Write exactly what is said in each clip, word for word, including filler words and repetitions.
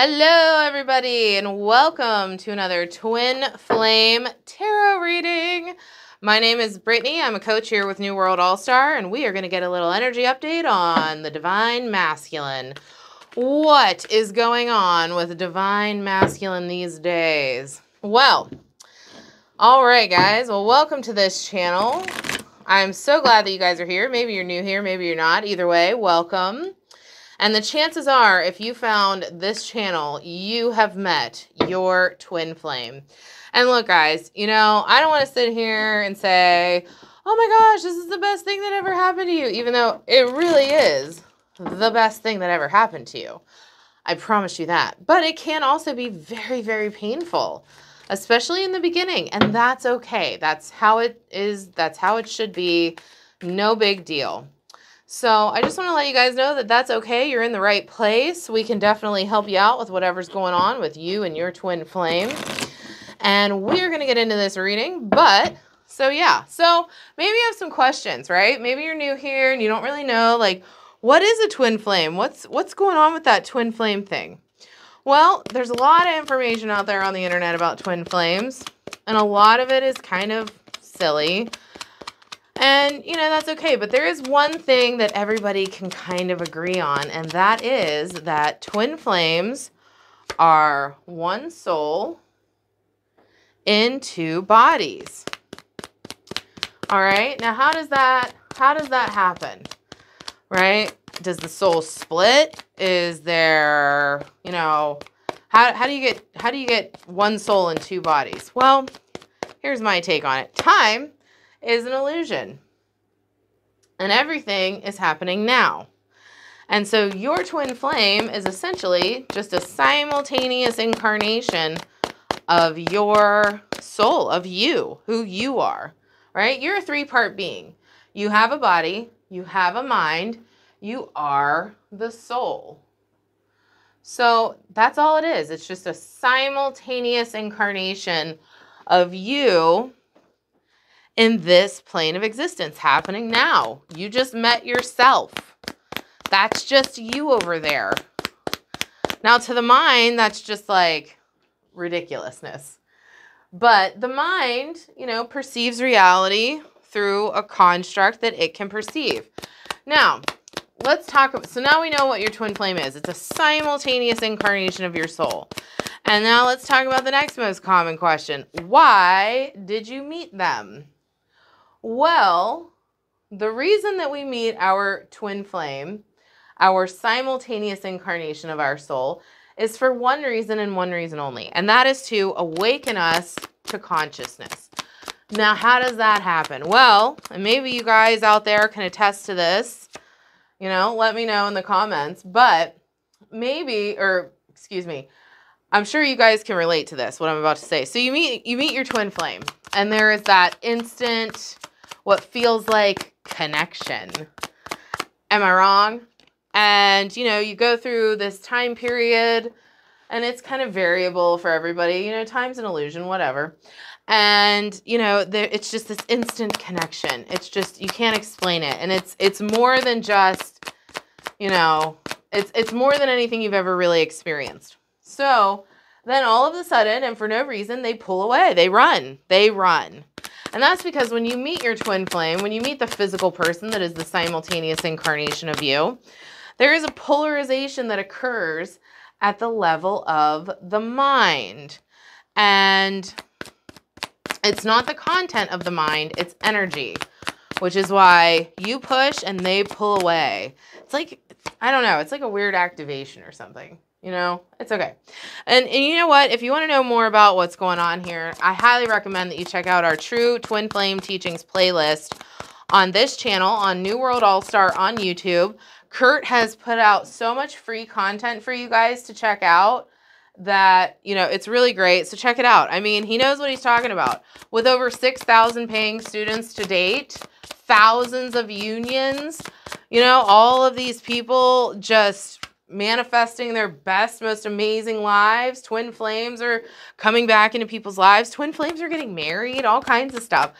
Hello, everybody, and welcome to another Twin Flame Tarot reading. My name is Brittany. I'm a coach here with New World All-Star, and we are going to get a little energy update on the Divine Masculine. What is going on with the Divine Masculine these days? Well, all right, guys. Well, welcome to this channel. I'm so glad that you guys are here. Maybe you're new here. Maybe you're not. Either way, welcome. And the chances are, if you found this channel, you have met your twin flame. And look, guys, you know, I don't want to sit here and say, oh my gosh, this is the best thing that ever happened to you, even though it really is the best thing that ever happened to you. I promise you that. But it can also be very, very painful, especially in the beginning. And that's okay. That's how it is. That's how it should be. No big deal. So I just want to let you guys know that that's okay. You're in the right place. We can definitely help you out with whatever's going on with you and your twin flame. And we're going to get into this reading. But so, yeah, so maybe you have some questions, right? Maybe you're new here and you don't really know, like, what is a twin flame? What's, what's going on with that twin flame thing? Well, there's a lot of information out there on the internet about twin flames, and a lot of it is kind of silly. And, you know, that's okay. But there is one thing that everybody can kind of agree on, and that is that twin flames are one soul in two bodies. All right. Now, how does that, how does that happen? Right? Does the soul split? Is there, you know, how, how do you get, how do you get one soul in two bodies? Well, here's my take on it. Time is an illusion, and everything is happening now. And so your twin flame is essentially just a simultaneous incarnation of your soul, of you, who you are, right? You're a three-part being. You have a body, you have a mind, you are the soul. So that's all it is. It's just a simultaneous incarnation of you in this plane of existence happening now. You just met yourself. That's just you over there. Now, to the mind, that's just like ridiculousness. But the mind, you know, perceives reality through a construct that it can perceive. Now, let's talk about, so now we know what your twin flame is. It's a simultaneous incarnation of your soul. And now let's talk about the next most common question. Why did you meet them? Well, the reason that we meet our twin flame, our simultaneous incarnation of our soul, is for one reason and one reason only, and that is to awaken us to consciousness. Now, how does that happen? Well, and maybe you guys out there can attest to this, you know, let me know in the comments, but maybe, or excuse me, I'm sure you guys can relate to this, what I'm about to say. So you meet, you meet your twin flame, and there is that instant, what feels like connection. Am I wrong? And, you know, you go through this time period, and it's kind of variable for everybody. You know, time's an illusion, whatever. And, you know, there, it's just this instant connection. It's just, you can't explain it. And it's, it's more than just, you know, it's, it's more than anything you've ever really experienced. So then all of a sudden, and for no reason, they pull away. They run. They run. And that's because when you meet your twin flame, when you meet the physical person that is the simultaneous incarnation of you, there is a polarization that occurs at the level of the mind. And it's not the content of the mind, it's energy, which is why you push and they pull away. It's like, I don't know, it's like a weird activation or something. You know, it's okay. And, and you know what? If you want to know more about what's going on here, I highly recommend that you check out our True Twin Flame Teachings playlist on this channel, on New World All-Star on YouTube. Kurt has put out so much free content for you guys to check out that, you know, it's really great. So check it out. I mean, he knows what he's talking about. With over six thousand paying students to date, thousands of unions, you know, all of these people just manifesting their best, most amazing lives. Twin flames are coming back into people's lives. Twin flames are getting married, all kinds of stuff.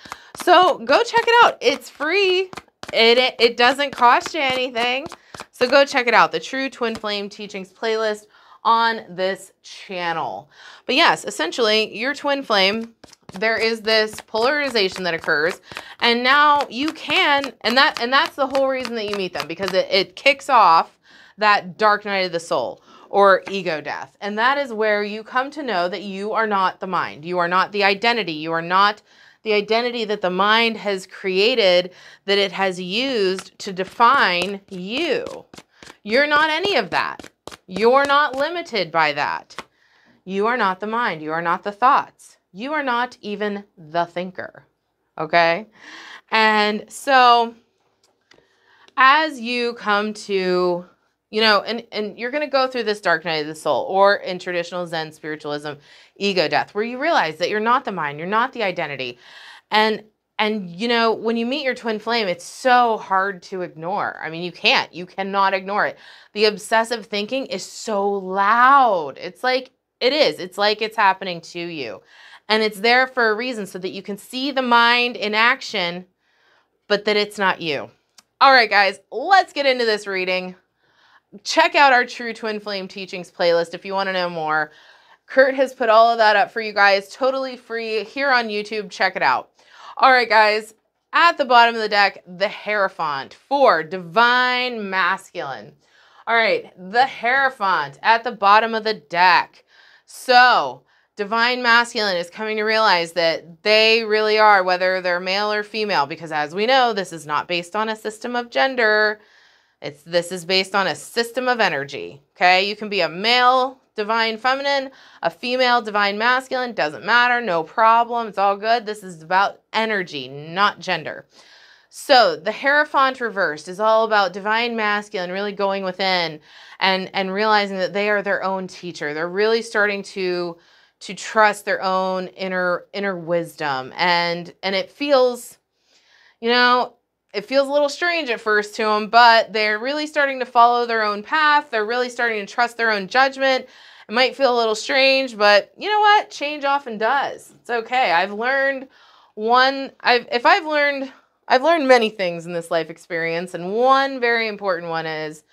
So go check it out. It's free. It, it, it doesn't cost you anything. So go check it out. The True Twin Flame Teachings playlist on this channel. But yes, essentially your twin flame, there is this polarization that occurs, and now you can, and that, and that's the whole reason that you meet them, because it, it kicks off that dark night of the soul or ego death. And that is where you come to know that you are not the mind. You are not the identity. You are not the identity that the mind has created, that it has used to define you. You're not any of that. You're not limited by that. You are not the mind. You are not the thoughts. You are not even the thinker. Okay? And so as you come to, you know, and, and you're going to go through this dark night of the soul, or in traditional Zen spiritualism, ego death, where you realize that you're not the mind, you're not the identity. And, and, you know, when you meet your twin flame, it's so hard to ignore. I mean, you can't, you cannot ignore it. The obsessive thinking is so loud. It's like, it is, it's like it's happening to you. And it's there for a reason, so that you can see the mind in action, but that it's not you. All right, guys, let's get into this reading. Check out our True Twin Flame Teachings playlist if you want to know more. Kurt has put all of that up for you guys, totally free here on YouTube. Check it out. All right, guys, at the bottom of the deck, the Hierophant for Divine Masculine. All right, the Hierophant at the bottom of the deck. So Divine Masculine is coming to realize that they really are, whether they're male or female, because as we know, this is not based on a system of gender. It's, this is based on a system of energy, okay? You can be a male divine feminine, a female divine masculine, doesn't matter, no problem, it's all good. This is about energy, not gender. So the Hierophant reversed is all about divine masculine really going within and, and realizing that they are their own teacher. They're really starting to, to trust their own inner, inner wisdom. And, and it feels, you know, it feels a little strange at first to them, but they're really starting to follow their own path. They're really starting to trust their own judgment. It might feel a little strange, but you know what? Change often does. It's okay. I've learned one, I've, if I've learned, I've learned many things in this life experience. And one very important one is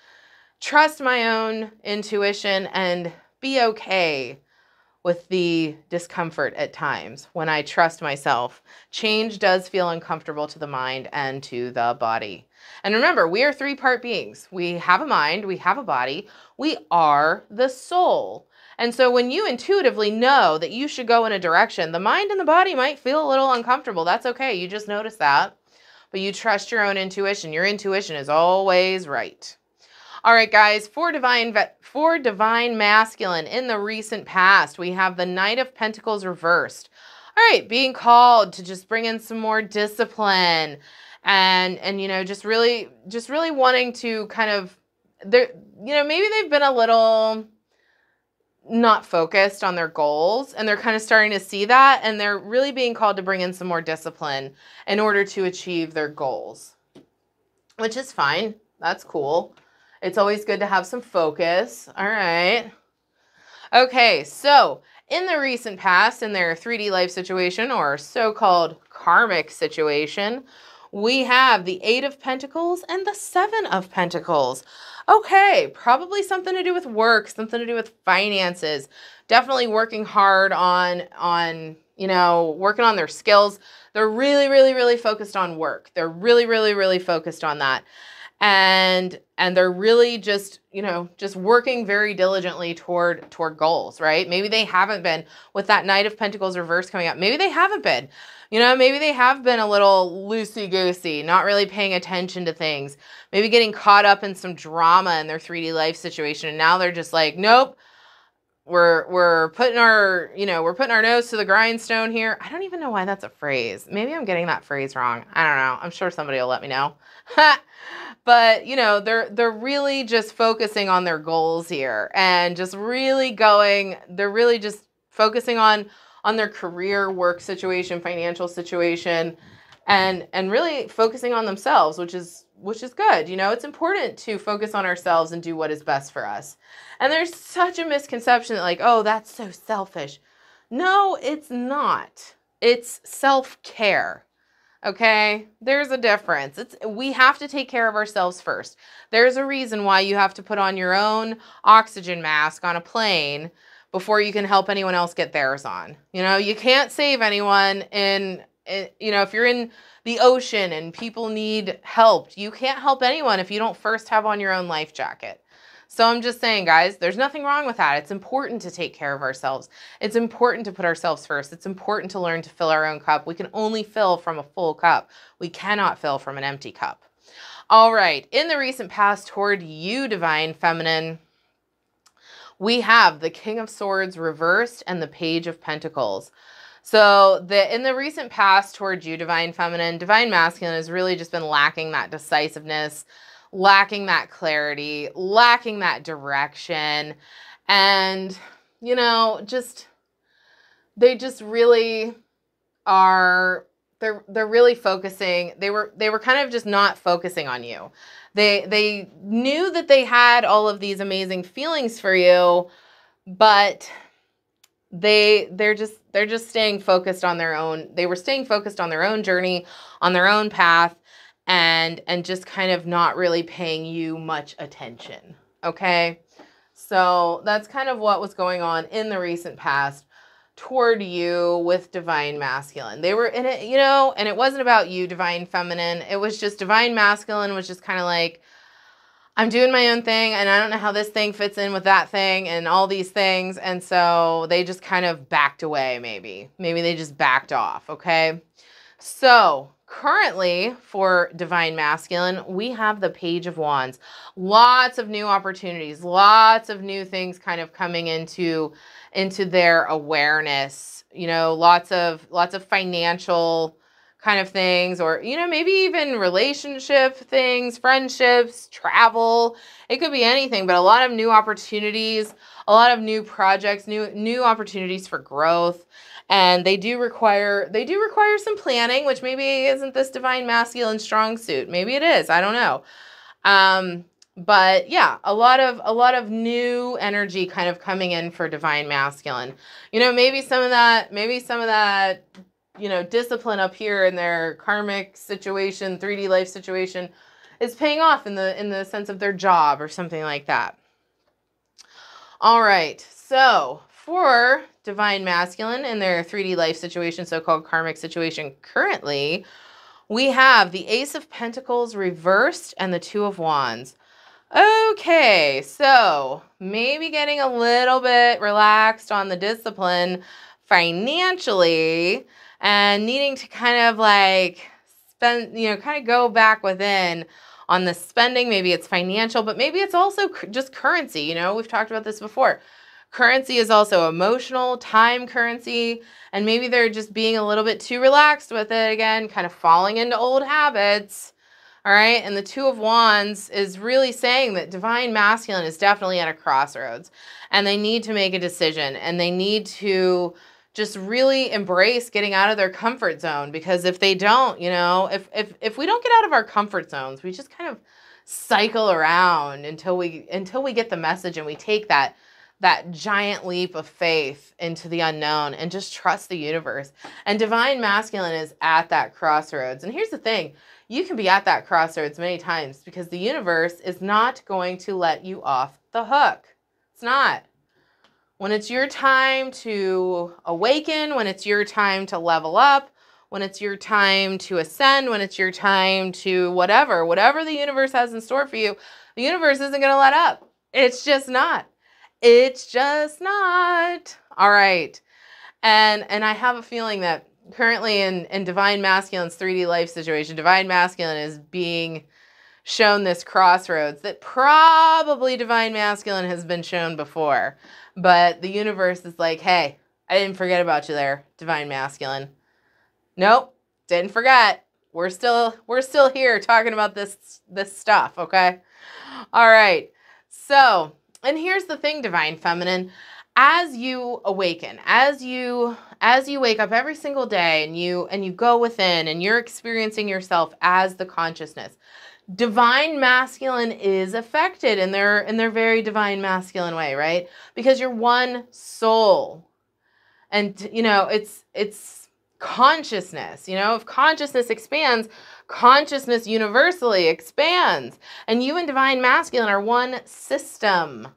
trust my own intuition and be okay with the discomfort at times when I trust myself. Change does feel uncomfortable to the mind and to the body. And remember, we are three-part beings. We have a mind, we have a body, we are the soul. And so when you intuitively know that you should go in a direction, the mind and the body might feel a little uncomfortable. That's okay, you just notice that. But you trust your own intuition. Your intuition is always right. All right, guys, for divine, for divine masculine in the recent past, we have the Knight of Pentacles reversed. All right, being called to just bring in some more discipline and, and, you know, just really, just really wanting to kind of, they're, you know, maybe they've been a little not focused on their goals, and they're kind of starting to see that, and they're really being called to bring in some more discipline in order to achieve their goals, which is fine. That's cool. It's always good to have some focus. All right. Okay. So in the recent past, in their three D life situation or so-called karmic situation, we have the Eight of Pentacles and the Seven of Pentacles. Okay. Probably something to do with work, something to do with finances, definitely working hard on, on, you know, working on their skills. They're really, really, really focused on work. They're really, really, really focused on that. And, and they're really just, you know, just working very diligently toward, toward goals, right? Maybe they haven't been with that Knight of Pentacles reverse coming up. Maybe they haven't been, you know, maybe they have been a little loosey-goosey, not really paying attention to things, maybe getting caught up in some drama in their three D life situation. And now they're just like, nope, we're, we're putting our, you know, we're putting our nose to the grindstone here. I don't even know why that's a phrase. Maybe I'm getting that phrase wrong. I don't know. I'm sure somebody will let me know. But, you know, they're, they're really just focusing on their goals here and just really going, they're really just focusing on, on their career, work situation, financial situation, and, and really focusing on themselves, which is, which is good. You know, it's important to focus on ourselves and do what is best for us. And there's such a misconception that like, oh, that's so selfish. No, it's not. It's self-care. Okay, there's a difference. It's, we have to take care of ourselves first. There's a reason why you have to put on your own oxygen mask on a plane before you can help anyone else get theirs on. You know, you can't save anyone in, in you know, if you're in the ocean and people need help, you can't help anyone if you don't first have on your own life jacket. So I'm just saying, guys, there's nothing wrong with that. It's important to take care of ourselves. It's important to put ourselves first. It's important to learn to fill our own cup. We can only fill from a full cup. We cannot fill from an empty cup. All right. In the recent past toward you, Divine Feminine, we have the King of Swords reversed and the Page of Pentacles. So the, in the recent past toward you, Divine Feminine, Divine Masculine has really just been lacking that decisiveness, lacking that clarity, lacking that direction. And, you know, just, they just really are, they're, they're really focusing. They were, they were kind of just not focusing on you. They, they knew that they had all of these amazing feelings for you, but they, they're just, they're just staying focused on their own. They were staying focused on their own journey, on their own path. And, and just kind of not really paying you much attention, okay? So that's kind of what was going on in the recent past toward you with Divine Masculine. They were in it, you know, and it wasn't about you, Divine Feminine. It was just Divine Masculine was just kind of like, I'm doing my own thing, and I don't know how this thing fits in with that thing and all these things. And so they just kind of backed away, maybe. Maybe they just backed off, okay? So currently, for Divine Masculine, we have the Page of Wands. Lots of new opportunities, lots of new things kind of coming into, into their awareness. You know, lots of, lots of financial kind of things, or, you know, maybe even relationship things, friendships, travel. It could be anything, but a lot of new opportunities, a lot of new projects, new, new opportunities for growth. And they do require, they do require some planning, which maybe isn't this Divine Masculine strong suit. Maybe it is. I don't know. Um, but yeah, a lot of, a lot of new energy kind of coming in for Divine Masculine. You know, maybe some of that, maybe some of that, you know, discipline up here in their karmic situation, three D life situation is paying off in the, in the sense of their job or something like that. All right. So for Divine Masculine in their three D life situation, so-called karmic situation currently, we have the Ace of Pentacles reversed and the Two of Wands. Okay, so maybe getting a little bit relaxed on the discipline financially and needing to kind of like spend, you know, kind of go back within on the spending. Maybe it's financial, but maybe it's also just currency. You know, we've talked about this before. Currency is also emotional, time currency, and maybe they're just being a little bit too relaxed with it again, kind of falling into old habits, all right? And the Two of Wands is really saying that Divine Masculine is definitely at a crossroads, and they need to make a decision, and they need to just really embrace getting out of their comfort zone, because if they don't, you know, if, if, if we don't get out of our comfort zones, we just kind of cycle around until we, until we get the message and we take that that giant leap of faith into the unknown and just trust the universe. And Divine Masculine is at that crossroads. And here's the thing, you can be at that crossroads many times because the universe is not going to let you off the hook. It's not. When it's your time to awaken, when it's your time to level up, when it's your time to ascend, when it's your time to whatever, whatever the universe has in store for you, the universe isn't going to let up. It's just not. It's just not. All right. And, and I have a feeling that currently in, in Divine Masculine's three D life situation, Divine Masculine is being shown this crossroads that probably Divine Masculine has been shown before, but the universe is like, hey, I didn't forget about you there, Divine Masculine. Nope. Didn't forget. We're still, we're still here talking about this, this stuff. Okay. All right. So, and here's the thing, Divine Feminine, as you awaken, as you, as you wake up every single day and you, and you go within and you're experiencing yourself as the consciousness, Divine Masculine is affected in their, in their very Divine Masculine way, right? Because you're one soul and, you know, it's, it's, consciousness. You know, if consciousness expands, consciousness universally expands. And you and Divine Masculine are one system.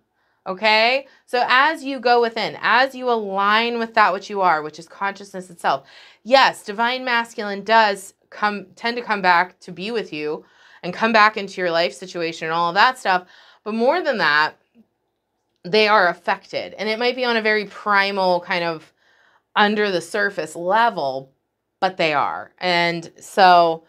Okay? So as you go within, as you align with that which you are, which is consciousness itself, yes, Divine Masculine does come tend to come back to be with you and come back into your life situation and all of that stuff. But more than that, they are affected. And it might be on a very primal kind of under the surface level, but they are. And so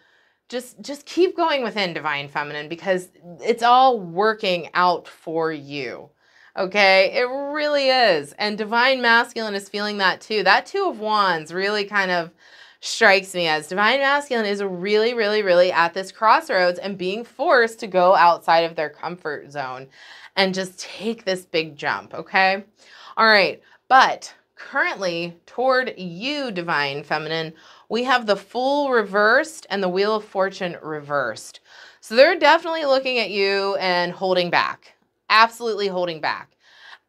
just, just keep going within, Divine Feminine, because it's all working out for you. Okay, it really is. And Divine Masculine is feeling that too. That Two of Wands really kind of strikes me as Divine Masculine is really, really, really at this crossroads and being forced to go outside of their comfort zone and just take this big jump, okay? All right, but currently toward you, Divine Feminine, we have the Fool reversed and the Wheel of Fortune reversed. So they're definitely looking at you and holding back, absolutely holding back,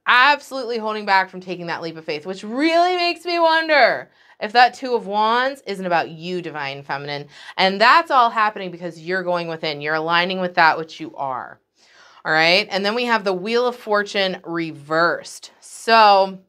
absolutely holding back from taking that leap of faith, which really makes me wonder if that Two of Wands isn't about you, Divine Feminine. And that's all happening because you're going within. You're aligning with that which you are. All right. And then we have the Wheel of Fortune reversed. So,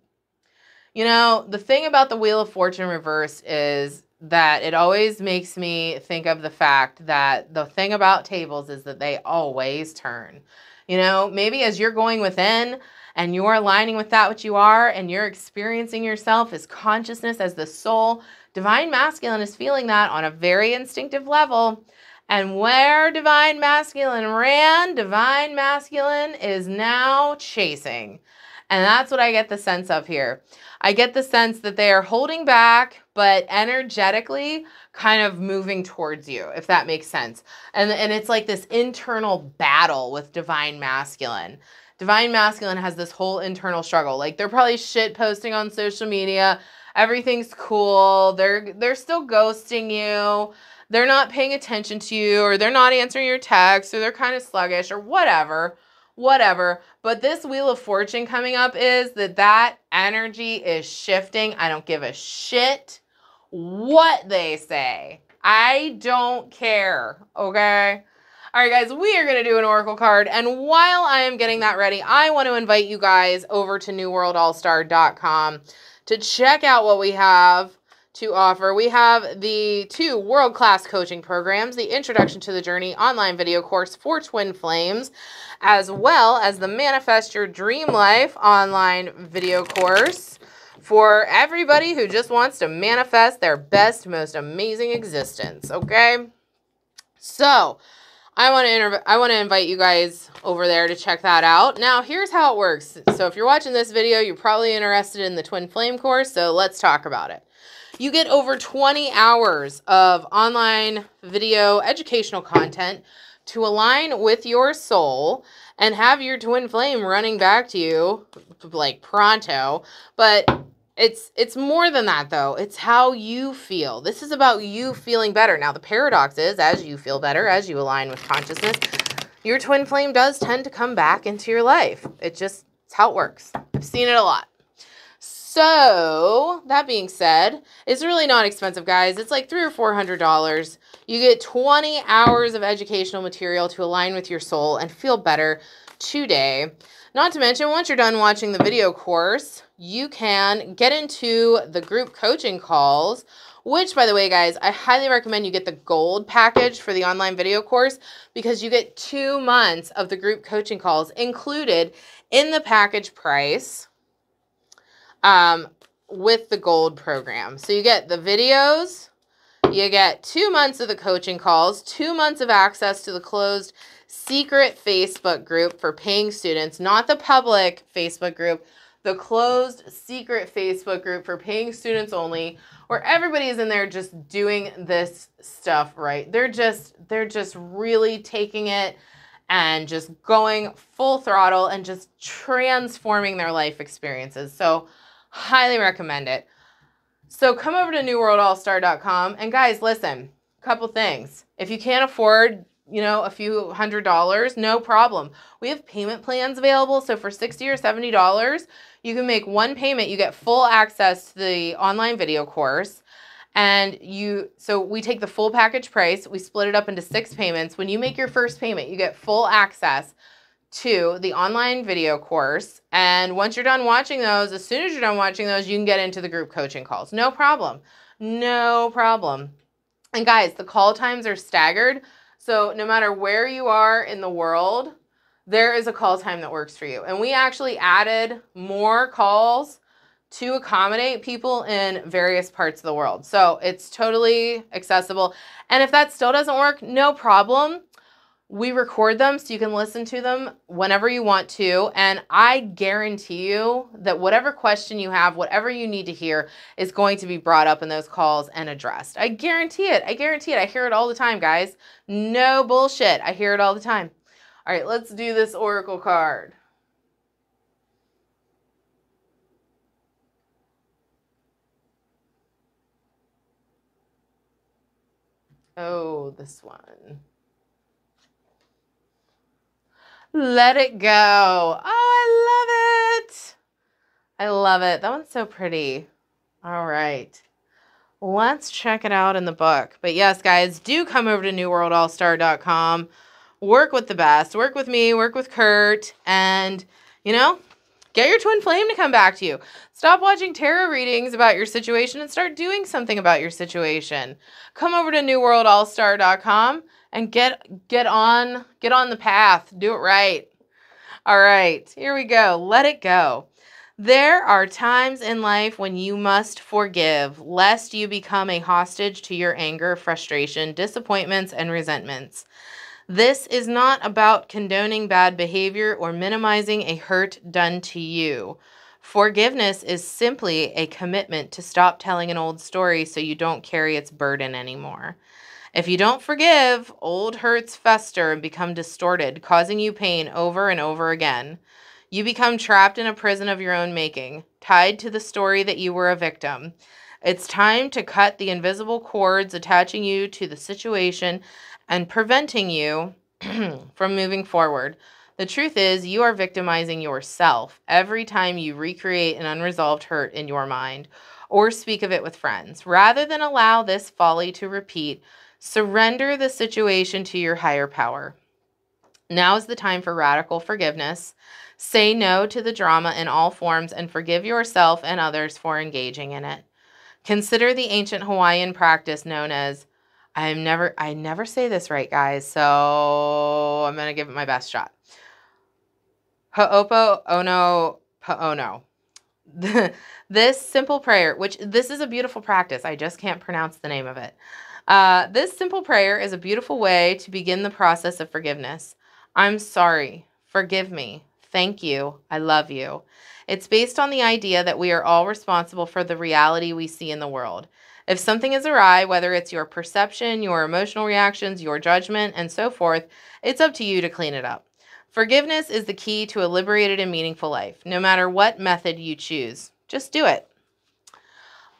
you know, the thing about the Wheel of Fortune reversed is that it always makes me think of the fact that the thing about tables is that they always turn. You know, maybe as you're going within, and you're aligning with that which you are, and you're experiencing yourself as consciousness, as the soul, Divine Masculine is feeling that on a very instinctive level. And where Divine Masculine ran, Divine Masculine is now chasing. And that's what I get the sense of here. I get the sense that they are holding back, but energetically kind of moving towards you, if that makes sense. And, and it's like this internal battle with Divine Masculine. Divine Masculine has this whole internal struggle. Like, they're probably shit posting on social media. Everything's cool. They're, they're still ghosting you. They're not paying attention to you, or they're not answering your texts, or they're kind of sluggish, or whatever, whatever. But this Wheel of Fortune coming up is that that energy is shifting. I don't give a shit what they say. I don't care. Okay. All right, guys, we are going to do an oracle card. And while I am getting that ready, I want to invite you guys over to new world all star dot com to check out what we have to offer. We have the two world-class coaching programs, the Introduction to the Journey online video course for Twin Flames, as well as the Manifest Your Dream Life online video course for everybody who just wants to manifest their best, most amazing existence, okay? So I want to I want to invite you guys over there to check that out. Now, here's how it works. So if you're watching this video, you're probably interested in the Twin Flame course, so let's talk about it. You get over twenty hours of online video educational content to align with your soul and have your Twin Flame running back to you like pronto, but It's it's more than that, though. It's how you feel. This is about you feeling better. Now, the paradox is, as you feel better, as you align with consciousness, your Twin Flame does tend to come back into your life. It just, it's how it works. I've seen it a lot. So, that being said, it's really not expensive, guys. It's like three or four hundred dollars. You get twenty hours of educational material to align with your soul and feel better today. Not to mention, once you're done watching the video course, you can get into the group coaching calls, which, by the way, guys, I highly recommend you get the gold package for the online video course, because you get two months of the group coaching calls included in the package price um, with the gold program. So you get the videos, you get two months of the coaching calls, two months of access to the closed secret Facebook group for paying students, not the public Facebook group, the closed secret Facebook group for paying students only, where everybody is in there just doing this stuff right. They're just, they're just really taking it and just going full throttle and just transforming their life experiences. So highly recommend it. So come over to new world all star dot com, and guys, listen, a couple things. If you can't afford, you know, a few hundred dollars, no problem. We have payment plans available. So for sixty or seventy dollars, you can make one payment. You get full access to the online video course. And you, so we take the full package price, we split it up into six payments. When you make your first payment, you get full access to the online video course. And once you're done watching those, as soon as you're done watching those, you can get into the group coaching calls. No problem. No problem. And guys, the call times are staggered. So no matter where you are in the world, there is a call time that works for you. And we actually added more calls to accommodate people in various parts of the world. So it's totally accessible. And if that still doesn't work, no problem. We record them so you can listen to them whenever you want to. And I guarantee you that whatever question you have, whatever you need to hear is going to be brought up in those calls and addressed. I guarantee it. I guarantee it. I hear it all the time, guys. No bullshit. I hear it all the time. All right, let's do this Oracle card. Oh, this one. Let it go. Oh, I love it. I love it. That one's so pretty. All right. Let's check it out in the book. But yes, guys, do come over to new world all star dot com. Work with the best. Work with me. Work with Kurt. And, you know, get your twin flame to come back to you. Stop watching tarot readings about your situation and start doing something about your situation. Come over to new world all star dot com and get get on get on the path. Do it right. All right, here we go. Let it go. There are times in life when you must forgive, lest you become a hostage to your anger, frustration, disappointments, and resentments. This is not about condoning bad behavior or minimizing a hurt done to you. Forgiveness is simply a commitment to stop telling an old story so you don't carry its burden anymore. If you don't forgive, old hurts fester and become distorted, causing you pain over and over again. You become trapped in a prison of your own making, tied to the story that you were a victim. It's time to cut the invisible cords attaching you to the situation and preventing you from moving forward. The truth is, you are victimizing yourself every time you recreate an unresolved hurt in your mind or speak of it with friends. Rather than allow this folly to repeat, surrender the situation to your higher power. Now is the time for radical forgiveness. Say no to the drama in all forms and forgive yourself and others for engaging in it. Consider the ancient Hawaiian practice known as I'm never, I never say this right, guys, so I'm going to give it my best shot. Ho'oponopono. This simple prayer, which this is a beautiful practice. I just can't pronounce the name of it. Uh, this simple prayer is a beautiful way to begin the process of forgiveness. I'm sorry. Forgive me. Thank you. I love you. It's based on the idea that we are all responsible for the reality we see in the world. If something is awry, whether it's your perception, your emotional reactions, your judgment, and so forth, it's up to you to clean it up. Forgiveness is the key to a liberated and meaningful life, no matter what method you choose. Just do it.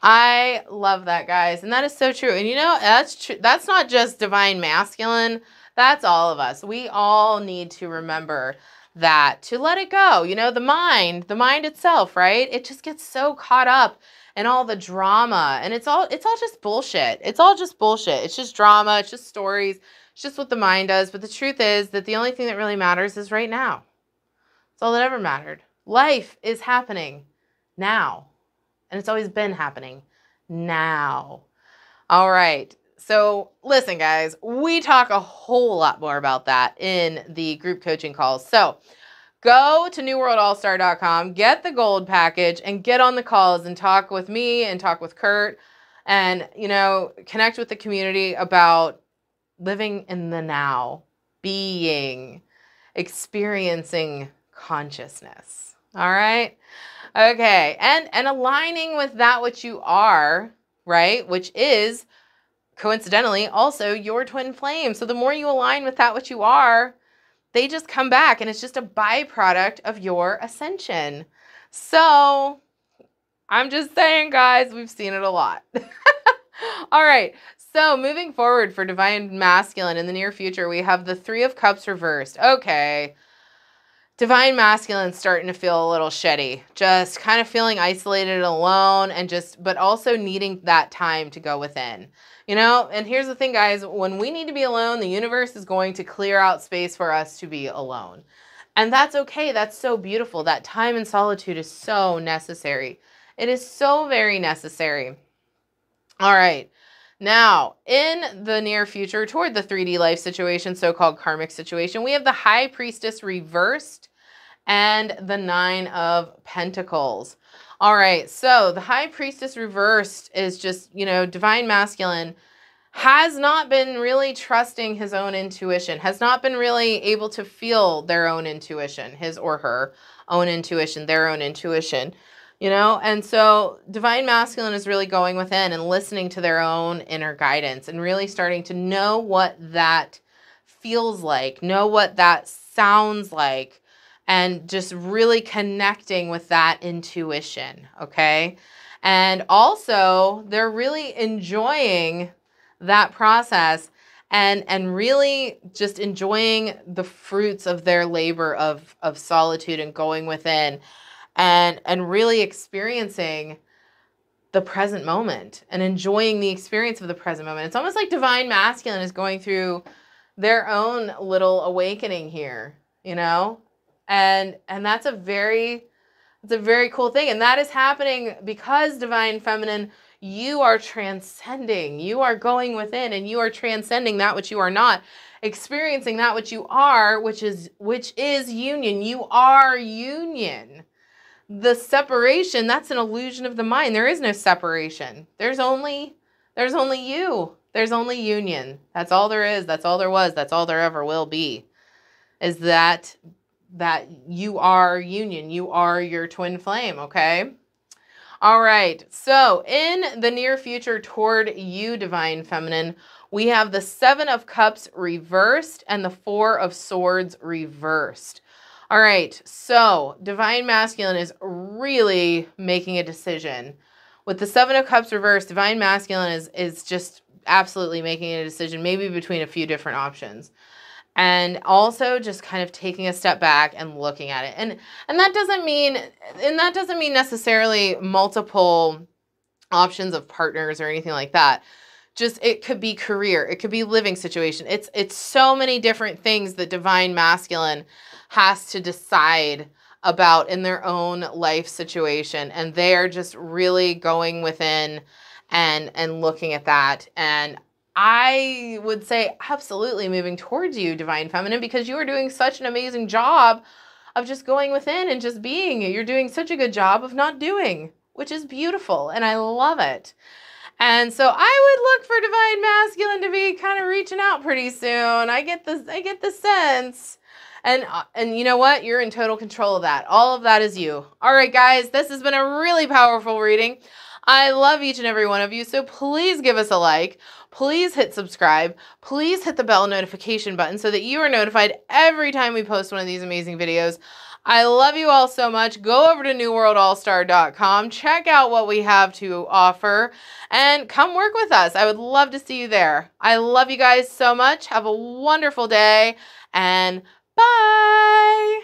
I love that, guys, and that is so true. And you know, that's tr- that's not just Divine Masculine. That's all of us. We all need to remember that, to let it go. You know, the mind, the mind itself, right? It just gets so caught up and all the drama, and it's all it's all just bullshit. It's all just bullshit. It's just drama. It's just stories. It's just what the mind does. But the truth is that the only thing that really matters is right now. It's all that ever mattered. Life is happening now, and it's always been happening now. All right. So listen, guys, we talk a whole lot more about that in the group coaching calls. So go to new world all star dot com, get the gold package, and get on the calls and talk with me and talk with Kurt and, you know, connect with the community about living in the now, being, experiencing consciousness. All right. Okay. And, and aligning with that which you are, right, which is coincidentally also your twin flame. So the more you align with that which you are, they just come back, and it's just a byproduct of your ascension. So I'm just saying, guys, we've seen it a lot. All right. So moving forward for Divine Masculine in the near future, we have the Three of Cups reversed. Okay. Divine Masculine starting to feel a little shitty, just kind of feeling isolated and alone, and just, but also needing that time to go within, you know? And here's the thing, guys, when we need to be alone, the universe is going to clear out space for us to be alone. And that's okay. That's so beautiful. That time in solitude is so necessary. It is so very necessary. All right. Now, in the near future, toward the three D life situation, so-called karmic situation, we have the High Priestess reversed and the Nine of Pentacles. All right, so the High Priestess reversed is just, you know, Divine Masculine has not been really trusting his own intuition, has not been really able to feel their own intuition, his or her own intuition, their own intuition. You know, and so Divine Masculine is really going within and listening to their own inner guidance and really starting to know what that feels like, know what that sounds like, and just really connecting with that intuition, okay? And also, they're really enjoying that process and and really just enjoying the fruits of their labor of, of solitude and going within. And, and really experiencing the present moment and enjoying the experience of the present moment. It's almost like Divine Masculine is going through their own little awakening here, you know? And, and that's a very, it's a very cool thing. And that is happening because, Divine Feminine, you are transcending. You are going within and you are transcending that which you are not, experiencing that which you are, which is, which is union. You are union. The separation, that's an illusion of the mind. There is no separation. There's only, there's only you. There's only union. That's all there is. That's all there was. That's all there ever will be, is that, that you are union. You are your twin flame, okay? All right. So in the near future toward you, Divine Feminine, we have the Seven of Cups reversed and the Four of Swords reversed. All right, so Divine Masculine is really making a decision. With the Seven of Cups reversed, Divine Masculine is, is just absolutely making a decision, maybe between a few different options. And also just kind of taking a step back and looking at it. And, and that doesn't mean, and that doesn't mean necessarily multiple options of partners or anything like that. Just, it could be career, it could be living situation. It's, it's so many different things that Divine Masculine has to decide about in their own life situation. And they're just really going within and, and looking at that. And I would say absolutely moving towards you, Divine Feminine, because you are doing such an amazing job of just going within and just being. You're doing such a good job of not doing, which is beautiful. And I love it. And so I would look for Divine Masculine to be kind of reaching out pretty soon. I get this, I get the sense. And, and you know what? You're in total control of that. All of that is you. All right, guys, this has been a really powerful reading. I love each and every one of you. So please give us a like. Please hit subscribe. Please hit the bell notification button so that you are notified every time we post one of these amazing videos. I love you all so much. Go over to new world all star dot com. Check out what we have to offer and come work with us. I would love to see you there. I love you guys so much. Have a wonderful day and bye.